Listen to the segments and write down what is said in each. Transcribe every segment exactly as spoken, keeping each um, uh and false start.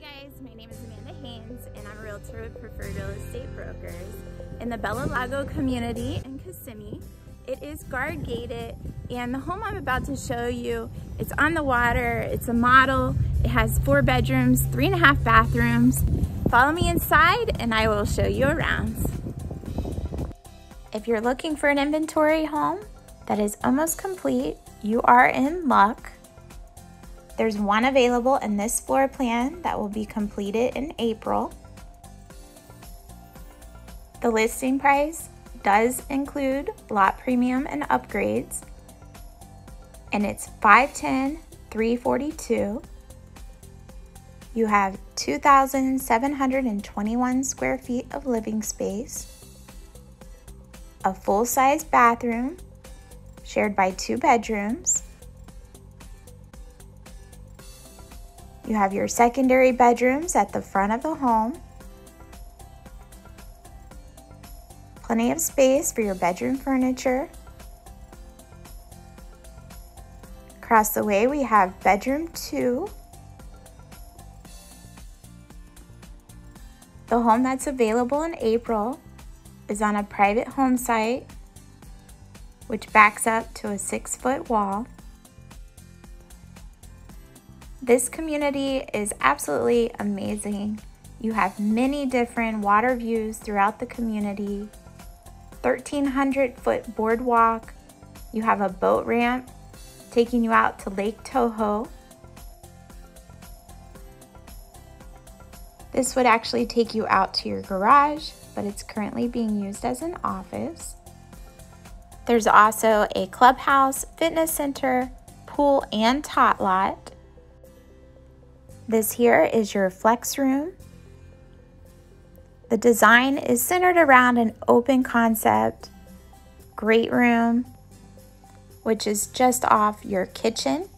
Hi guys, my name is Amanda Haines and I'm a realtor with Preferred Real Estate Brokers in the Bella Lago community in Kissimmee. It is guard gated and the home I'm about to show you, it's on the water, it's a model, it has four bedrooms, three and a half bathrooms. Follow me inside and I will show you around. If you're looking for an inventory home that is almost complete, you are in luck. There's one available in this floor plan that will be completed in April. The listing price does include lot premium and upgrades, and it's five ten, three forty-two. You have two thousand seven hundred twenty-one square feet of living space, a full-size bathroom shared by two bedrooms. You have your secondary bedrooms at the front of the home. Plenty of space for your bedroom furniture. Across the way we have bedroom two. The home that's available in April is on a private home site, which backs up to a six foot wall. This community is absolutely amazing. You have many different water views throughout the community, thirteen hundred foot boardwalk. You have a boat ramp taking you out to Lake Toho. This would actually take you out to your garage, but it's currently being used as an office. There's also a clubhouse, fitness center, pool, and tot lot. This here is your flex room. The design is centered around an open concept, great room, which is just off your kitchen.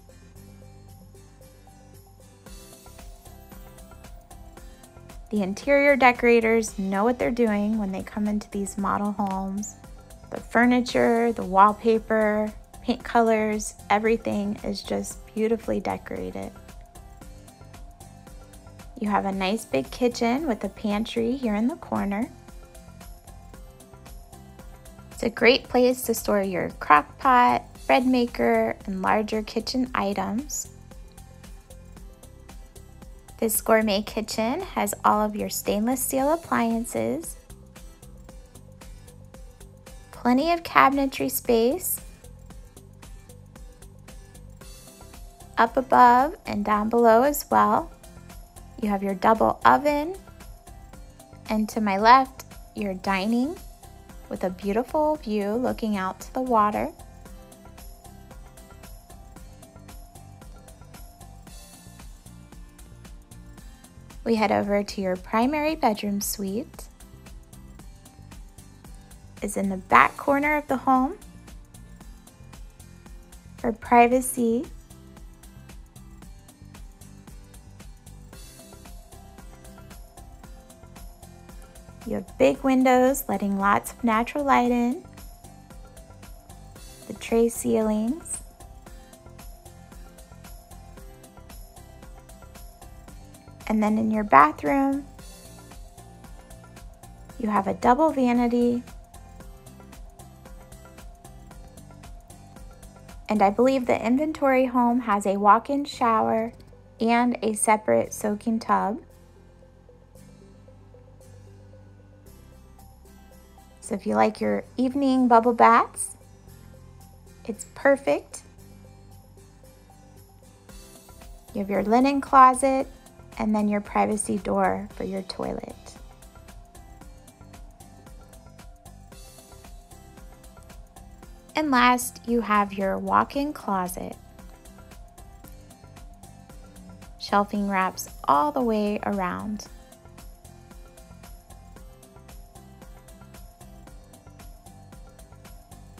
The interior decorators know what they're doing when they come into these model homes. The furniture, the wallpaper, paint colors, everything is just beautifully decorated. You have a nice big kitchen with a pantry here in the corner. It's a great place to store your crock pot, bread maker, and larger kitchen items. This gourmet kitchen has all of your stainless steel appliances, plenty of cabinetry space. Up above and down below as well, you have your double oven, and to my left, your dining with a beautiful view looking out to the water. We head over to your primary bedroom suite. It's in the back corner of the home for privacy. You have big windows letting lots of natural light in, the tray ceilings. And then in your bathroom, you have a double vanity. And I believe the inventory home has a walk-in shower and a separate soaking tub. So if you like your evening bubble baths, it's perfect. You have your linen closet and then your privacy door for your toilet. And last, you have your walk-in closet. Shelving wraps all the way around.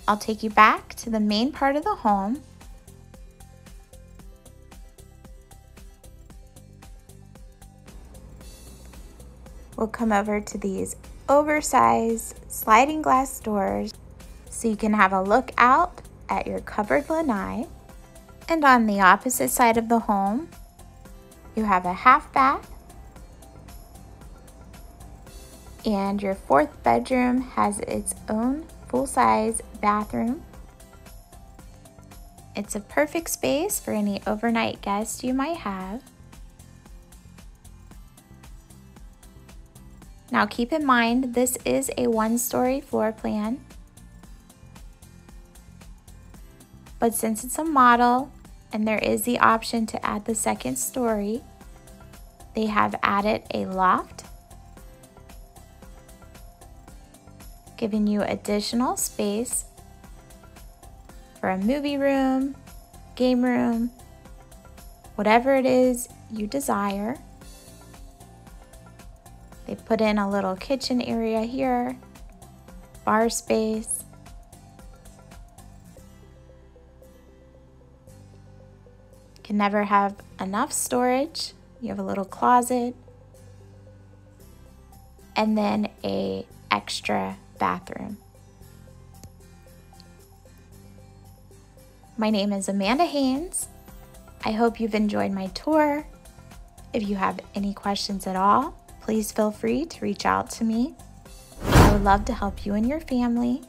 I'll take you back to the main part of the home. We'll come over to these oversized sliding glass doors so you can have a look out at your covered lanai. And on the opposite side of the home, you have a half bath And your fourth bedroom has its own full-size bathroom. It's a perfect space for any overnight guests you might have. Now keep in mind, this is a one-story floor plan, but since it's a model and there is the option to add the second story, they have added a loft, giving you additional space for a movie room, game room, whatever it is you desire. They put in a little kitchen area here, bar space. You can never have enough storage. You have a little closet and then a extra bathroom. My name is Amanda Haines. I hope you've enjoyed my tour. If you have any questions at all, please feel free to reach out to me. I would love to help you and your family.